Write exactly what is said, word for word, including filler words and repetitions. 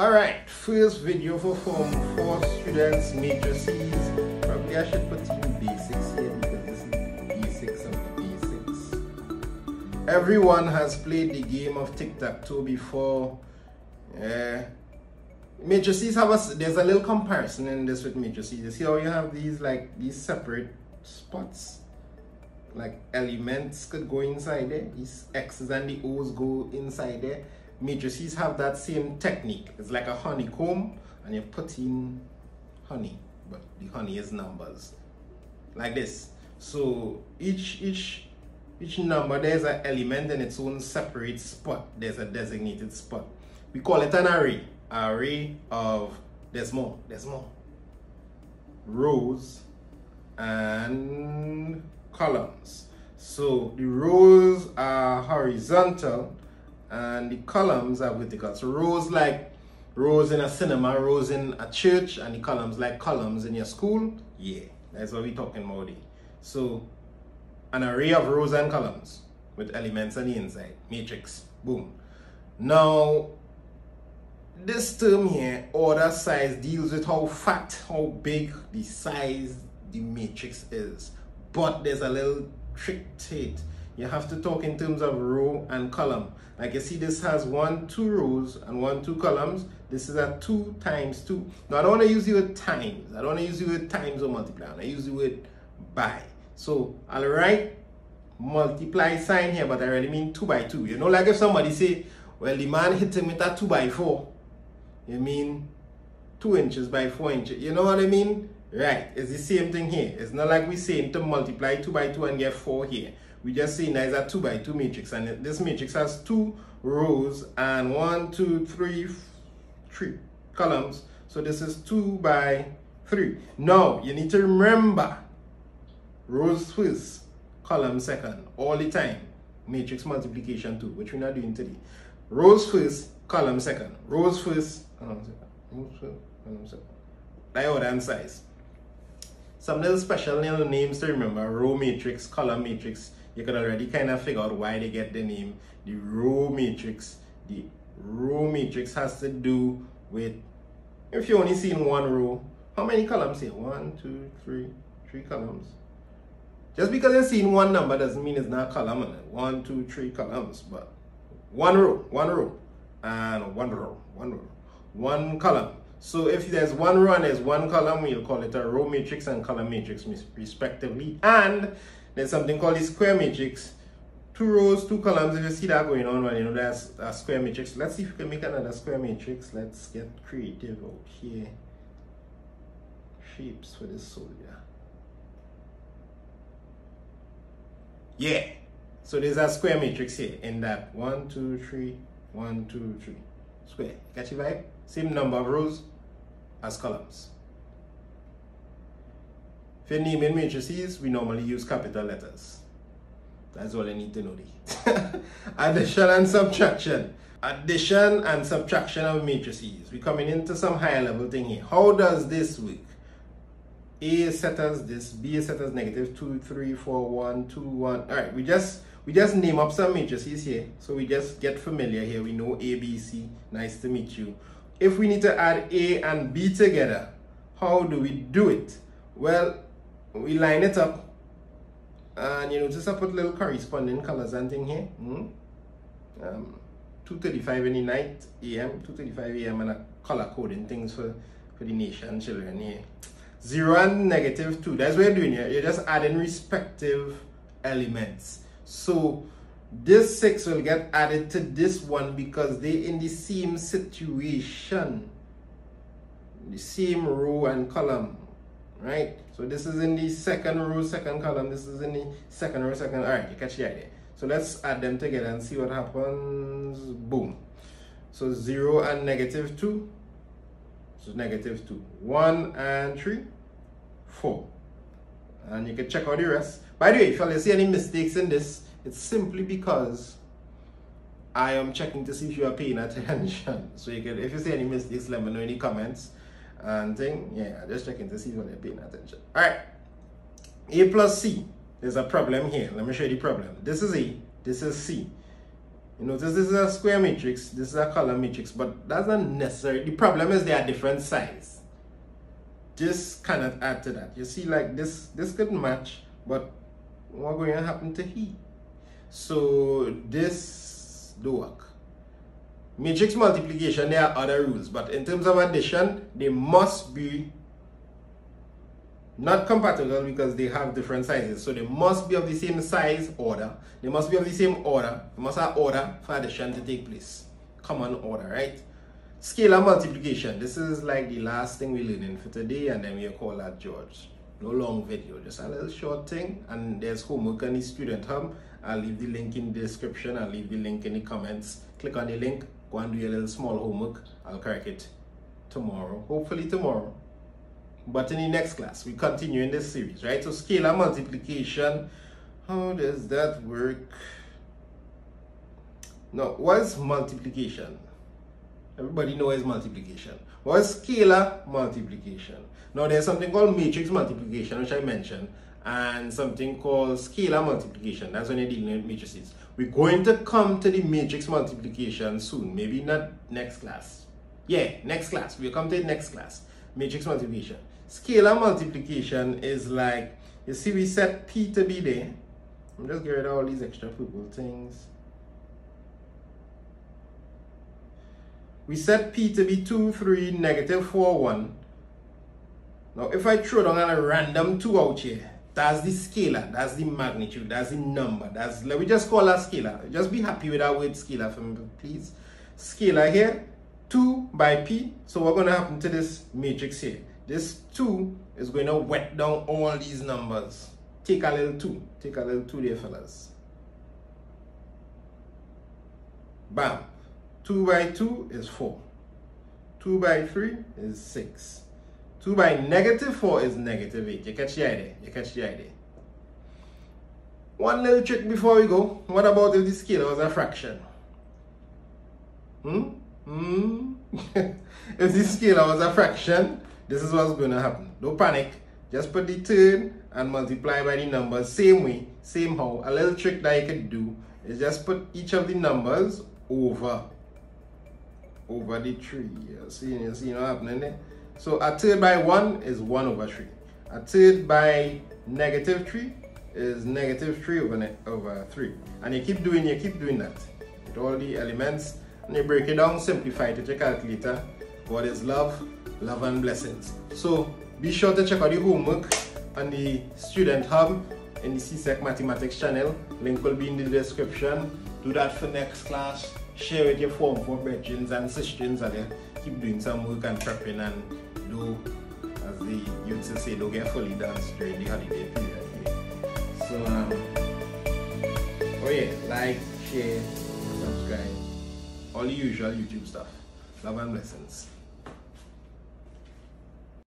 Alright, first video for Form four students, matrices. Probably I should put in basics here because this is basics of the basics. Everyone has played the game of tic-tac-toe before. Uh, matrices have a, there's a little comparison in this with matrices. You see how you have these like these separate spots? Like elements could go inside there. These X's and the O's go inside there. Matrices have that same technique. It's like a honeycomb and you put in honey, but the honey is numbers like this. So each each each number, there's an element in its own separate spot. There's a designated spot. We call it an array. Array of there's more there's more rows and columns. So the rows are horizontal and the columns are vertical. So rows like rows in a cinema, rows in a church, and the columns like columns in your school. Yeah, that's what we're talking about here. So an array of rows and columns with elements on the inside. Matrix. Boom. Now, this term here, order, size, deals with how fat, how big the size the matrix is. But there's a little trick to it. You have to talk in terms of row and column. Like you see, this has one, two rows and one, two columns. This is a two times two. Now, I don't want to use the word times. I don't want to use the word times or multiply. I use the word by. So I'll write multiply sign here, but I really mean two by two. You know, like if somebody say, well, the man hit him with a two by four. You mean two inches by four inches. You know what I mean? Right. It's the same thing here. It's not like we saying to multiply two by two and get four here. We just see now it's a two by two matrix, and this matrix has two rows and one, two, three, three columns. So this is two by three. Now you need to remember rows first, column second, all the time. Matrix multiplication too, which we're not doing today. Rows first, column second. Rows first, column second. Rows first, column second. By order and size. Some little special little names to remember: row matrix, column matrix. You could already kind of figure out why they get the name. The row matrix. The row matrix has to do with, if you only see in one row, how many columns here? One, two, three, three columns. Just because you're seeing one number doesn't mean it's not a column. One, two, three columns, but one row, one row, and one row, one row, one column. So if there's one row and there's one column, we'll call it a row matrix and column matrix respectively. And there's something called a square matrix. Two rows, two columns. If you see that going on, well, you know that's a square matrix. Let's see if we can make another square matrix. Let's get creative out here. Shapes for this soldier. Yeah. So there's a square matrix here in that one, two, three, one, two, three. Square. Catchy vibe? Same number of rows as columns. If you're naming matrices, we normally use capital letters. That's all I need to know. Addition and subtraction. Addition and subtraction of matrices. We're coming into some higher level thing here. How does this work? A is set as this, B is set as negative two, three, four, one, two, one. Alright, we just we just name up some matrices here. So we just get familiar here. We know A, B, C. Nice to meet you. If we need to add A and B together, how do we do it? Well, we line it up, and you notice I put little corresponding colors and thing here. Mm-hmm. um, two thirty-five in the night, A M, two thirty-five A M, and a color coding things for, for the nation children here. Zero and negative two, that's what you're doing here. You're just adding respective elements. So this six will get added to this one because they in the same situation, the same row and column, right? So this is in the second row, second column. This is in the second row, second. All right, you catch the idea. So let's add them together and see what happens. Boom. So zero and negative two, so negative two. One and three, four. And you can check out the rest. By the way, if you see any mistakes in this, it's simply because I am checking to see if you are paying attention. So you can, if you see any mistakes, let me know in the comments and thing. Yeah, just checking to see if you're paying attention. All right, A plus C. There's a problem here. Let me show you the problem. This is A. This is C. You know, this, this is a square matrix, this is a column matrix, but that's not necessary. The problem is they are different size. This cannot add to that. You see, like this, this could match, but what's going to happen to he? So this do work. Matrix multiplication, there are other rules, but in terms of addition, they must be not compatible because they have different sizes. So they must be of the same size order. They must be of the same order. They must have order for addition to take place. Common order, right? Scalar multiplication. This is like the last thing we're learning for today, and then we'll call that George. No long video, just a little short thing. And there's homework on the Student Hub. I'll leave the link in the description. I'll leave the link in the comments. Click on the link. Go and do your little small homework. I'll correct it tomorrow. Hopefully tomorrow. But in the next class, we continue in this series, right? So scalar multiplication, how does that work? Now, what is multiplication? Everybody knows multiplication. What is scalar multiplication? Now, there's something called matrix multiplication, which I mentioned, and something called scalar multiplication. That's when you're dealing with matrices. We're going to come to the matrix multiplication soon, maybe not next class. Yeah, next class. We'll come to the next class. Matrix multiplication. Scalar multiplication is like, you see, we set P to be there. I'm just getting rid of all these extra purple things. We set P to be two, three, negative four, one. Now, if I throw down a random two out here, that's the scalar, that's the magnitude, that's the number. That's, let me just call that scalar. Just be happy with that word scalar for me, please. Scalar here. two by P, so what's going to happen to this matrix here? This two is going to wet down all these numbers. Take a little two. Take a little two there, fellas. Bam. two by two is four. two by three is six. two by negative four is negative eight. You catch the idea? You catch the idea? One little trick before we go. What about if the scalar was a fraction? Hmm? Hmm. If this scalar was a fraction, this is what's going to happen. Don't panic. Just put the third and multiply by the numbers. Same way, same how. A little trick that you can do is just put each of the numbers over, over the three. You see, you see what's happening there. So a third by one is one over three. A third by negative three is negative three over over three. And you keep doing, you keep doing that with all the elements. And you break it down, simplify it with your calculator. God is love, love and blessings. So be sure to check out the homework on the Student Hub in the C S E C Mathematics channel. Link will be in the description. Do that for next class. Share with your Form four brethren and sisters out there. Keep doing some work and prepping, and do, as the youths say, don't get fully danced during the holiday period. So, um, oh yeah, like, share, subscribe. All the usual YouTube stuff. Love and blessings.